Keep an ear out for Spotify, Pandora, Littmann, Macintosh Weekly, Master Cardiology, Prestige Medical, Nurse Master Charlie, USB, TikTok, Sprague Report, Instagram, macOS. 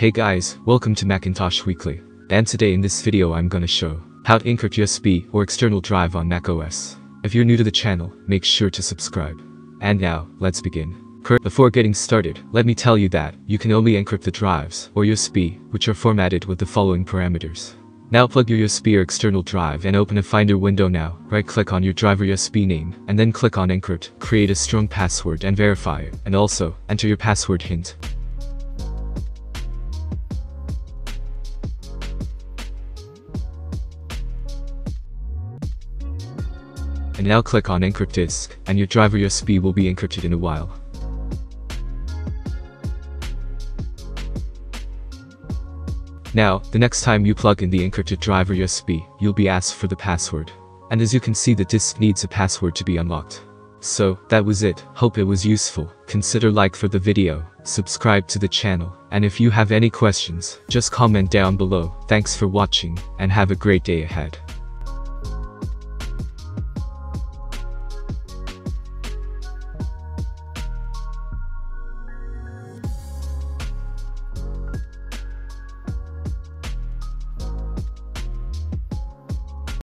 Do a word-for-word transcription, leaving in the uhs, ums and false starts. Hey guys, welcome to Macintosh Weekly, and today in this video I'm gonna show how to encrypt U S B or external drive on macOS. If you're new to the channel, make sure to subscribe. And now, let's begin. Before getting started, let me tell you that you can only encrypt the drives or U S B, which are formatted with the following parameters. Now plug your U S B or external drive and open a Finder window now. Right-click on your drive or U S B name, and then click on Encrypt, create a strong password and verify it, and also, enter your password hint. And now click on Encrypt Disk, and your drive or U S B will be encrypted in a while. Now, the next time you plug in the encrypted drive or U S B, you'll be asked for the password. And as you can see, the disk needs a password to be unlocked. So, that was it. Hope it was useful. Consider like for the video, subscribe to the channel, and if you have any questions, just comment down below. Thanks for watching, and have a great day ahead.